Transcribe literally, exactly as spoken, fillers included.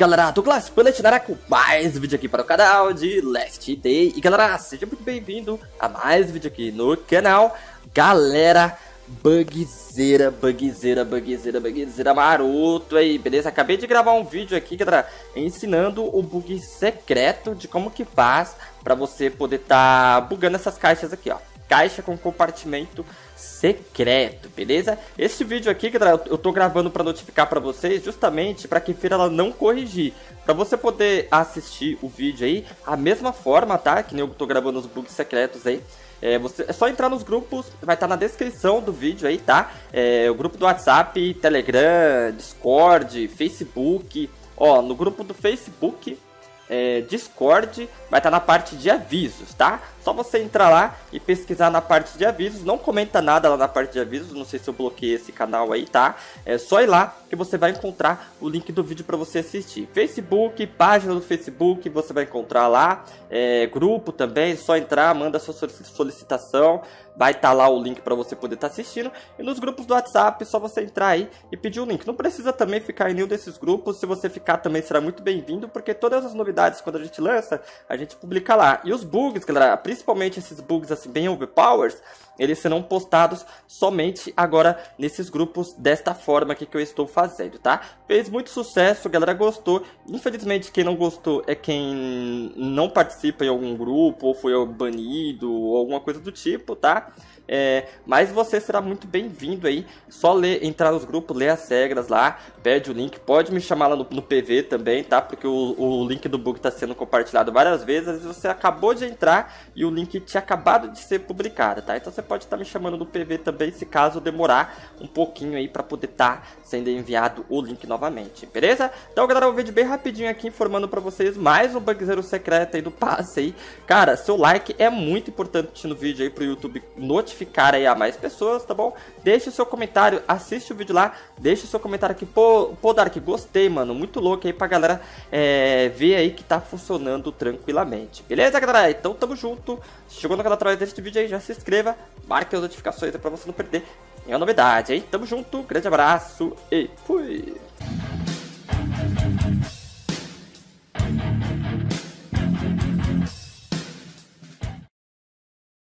galera, Dolglas Bullet com mais vídeo aqui para o canal de Last Day. E galera, seja muito bem-vindo a mais vídeo aqui no canal. Galera, bugzeira, bugzeira, bugzeira, bugzeira maroto aí, beleza? Acabei de gravar um vídeo aqui, galera, ensinando o bug secreto de como que faz para você poder estar tá bugando essas caixas aqui, ó. Caixa com compartimento secreto, beleza? Este vídeo aqui, galera, eu tô gravando para notificar para vocês, justamente para que feira ela não corrigir, para você poder assistir o vídeo aí a mesma forma, tá? Que nem eu tô gravando os bugs secretos aí. É, você, é só entrar nos grupos, vai estar tá na descrição do vídeo aí, tá? É, o grupo do WhatsApp, Telegram, Discord, Facebook. Ó, no grupo do Facebook, É, Discord, vai estar tá na parte de avisos, tá? Só você entrar lá e pesquisar na parte de avisos. Não comenta nada lá na parte de avisos, não sei se eu bloqueei esse canal aí, tá? É só ir lá que você vai encontrar o link do vídeo para você assistir. Facebook, página do Facebook, você vai encontrar lá. É, grupo também, só entrar, manda sua solicitação, vai estar tá lá o link para você poder estar tá assistindo. E nos grupos do WhatsApp, só você entrar aí e pedir o link. Não precisa também ficar em nenhum desses grupos, se você ficar também será muito bem-vindo, porque todas as novidades, quando a gente lança, a gente publica lá. E os bugs, galera, principalmente esses bugs assim bem overpowers, eles serão postados somente agora nesses grupos desta forma aqui que eu estou fazendo, tá? Fez muito sucesso, galera gostou. Infelizmente quem não gostou é quem não participa em algum grupo, ou foi banido, ou alguma coisa do tipo, tá? É, mas você será muito bem-vindo aí. Só ler, entrar nos grupos, ler as regras lá, pede o link, pode me chamar lá no, no P V também, tá? Porque o, o link do bug está sendo compartilhado várias vezes, às vezes você acabou de entrar e o link tinha acabado de ser publicado, tá? Então você pode estar tá me chamando no P V também, se caso demorar um pouquinho aí para poder estar tá sendo enviado o link novamente, beleza? Então galera, um vídeo bem rapidinho aqui informando para vocês mais um bugzeiro secreto aí do passe aí. Cara, seu like é muito importante no vídeo aí para o YouTube notificar ficar aí a mais pessoas, tá bom? Deixa o seu comentário, assiste o vídeo lá, deixa o seu comentário aqui, pô, pô Dark, gostei, mano, muito louco aí pra galera é, ver aí que tá funcionando tranquilamente, beleza, galera? Então tamo junto, chegou no canal através deste vídeo aí, já se inscreva, marque as notificações aí pra você não perder nenhuma novidade, hein? Tamo junto, grande abraço e fui!